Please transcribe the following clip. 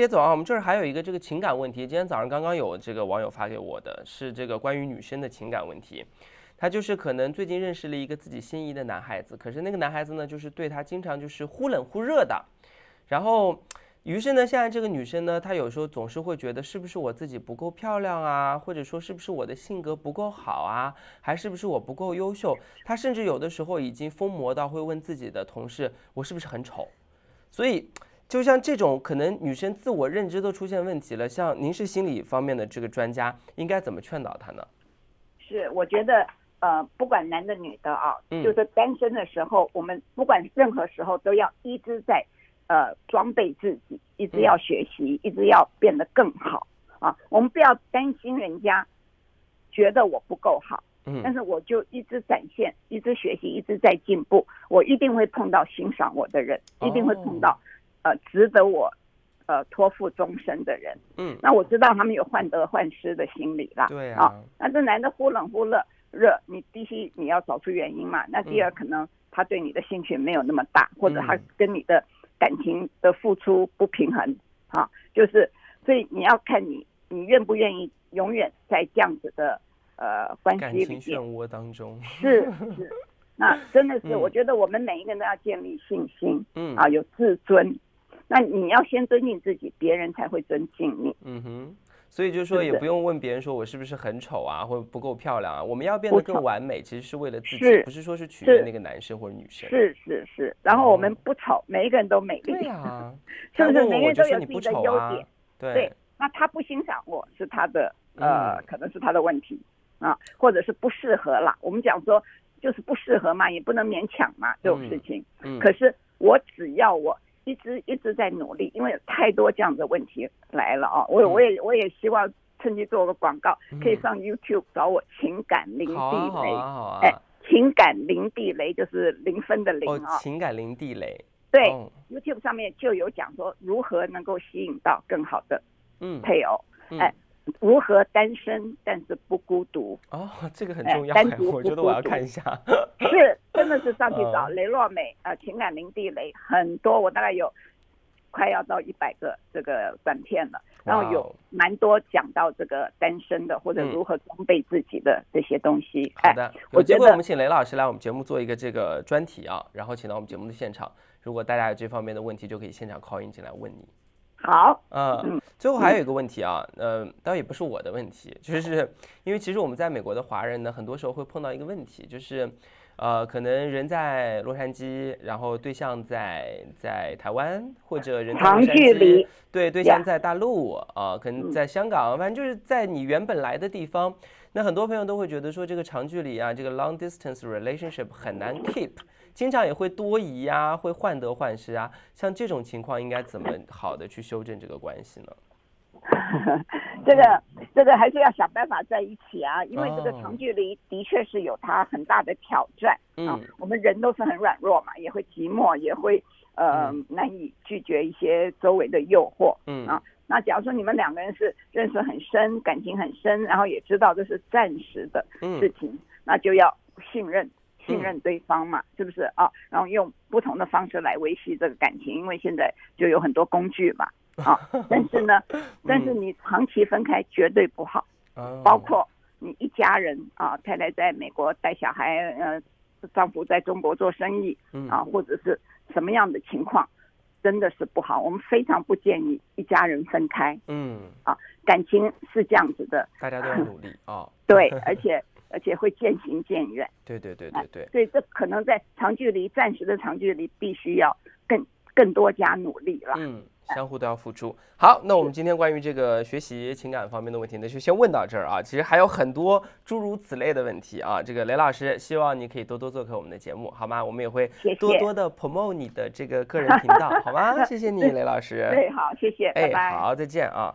接着啊，我们这儿还有一个这个情感问题。今天早上刚刚有这个网友发给我的是这个关于女生的情感问题，她就是可能最近认识了一个自己心仪的男孩子，可是那个男孩子呢，就是对她经常就是忽冷忽热的，然后。 于是呢，现在这个女生呢，她有时候总是会觉得，是不是我自己不够漂亮啊，或者说是不是我的性格不够好啊，还是不是我不够优秀？她甚至有的时候已经疯魔到会问自己的同事，我是不是很丑？所以，就像这种可能女生自我认知都出现问题了，像您是心理方面的这个专家，应该怎么劝导她呢？是，我觉得。不管男的女的啊，就是单身的时候，我们不管任何时候都要一直在。 装备自己，一直要学习，一直要变得更好啊！我们不要担心人家觉得我不够好，但是我就一直展现，一直学习，一直在进步，我一定会碰到欣赏我的人，一定会碰到值得我托付终身的人。那我知道他们有患得患失的心理啦，对啊。那这男的忽冷忽热，你必须你要找出原因嘛。那第二，可能他对你的兴趣没有那么大，或者他跟你的。 感情的付出不平衡，啊，就是所以你要看你愿不愿意永远在这样子的关系里面，感情漩涡当中是，那真的是我觉得我们每一个人都要建立信心，啊，有自尊，那你要先尊敬自己，别人才会尊敬你。所以就是说也不用问别人说我是不是很丑啊，或者不够漂亮啊，我们要变得更完美，其实是为了自己，不是说是取悦那个男生或者女生。是，然后我们不丑，每一个人都美丽。对啊，是不是每个人都有自己的优点？对，那他不欣赏我是他的可能是他的问题啊，或者是不适合啦。我们讲说就是不适合嘛，也不能勉强嘛这种事情。可是我只要我。 一直在努力，因为有太多这样的问题来了啊！我也希望趁机做个广告，可以上 YouTube 找我情感零地雷。好啊！哎，情感零地雷就是零分的零啊！情感零地雷。对 ，YouTube 上面就有讲说如何能够吸引到更好的配偶，哎，如何单身但是不孤独。哦，这个很重要，我觉得我要看一下。是。 真的是上去找雷洛美情感零地雷很多，我大概有快要到100个这个短片了，然后有蛮多讲到这个单身的或者如何装备自己的这些东西。好的，有机会我们请雷老师来我们节目做一个这个专题啊，然后请到我们节目的现场，如果大家有这方面的问题，就可以现场 call in 进来问你。好，最后还有一个问题啊，倒也不是我的问题，就是因为其实我们在美国的华人呢，很多时候会碰到一个问题，就是。 可能人在洛杉矶，然后对象在台湾，或者人在洛杉矶，对象在大陆可能在香港，反正就是在你原本来的地方。那很多朋友都会觉得说这个长距离啊，这个 long distance relationship 很难 keep， 经常也会多疑啊，会患得患失啊。像这种情况应该怎么好的去修正这个关系呢？这个还是要想办法在一起啊，因为这个长距离的确是有它很大的挑战啊。我们人都是很软弱嘛，也会寂寞，也会难以拒绝一些周围的诱惑啊。那假如说你们两个人是认识很深，感情很深，然后也知道这是暂时的事情，那就要信任对方嘛，是不是啊？然后用不同的方式来维系这个感情，因为现在就有很多工具嘛。 啊，但是呢，你长期分开绝对不好，包括你一家人啊，太太在美国带小孩，丈夫在中国做生意啊，或者是什么样的情况，真的是不好。我们非常不建议一家人分开。感情是这样子的，大家都要努力啊。对，而且会渐行渐远。对。所以这可能在长距离、暂时的长距离，必须要更多加努力了。相互都要付出。好，那我们今天关于这个学习情感方面的问题呢，就先问到这儿啊。其实还有很多诸如此类的问题啊。这个雷老师，希望你可以多多做客我们的节目，好吗？我们也会多多的 promote 你的这个个人频道，好吗？谢谢你，雷老师。对，好，谢谢，拜拜。好，再见啊。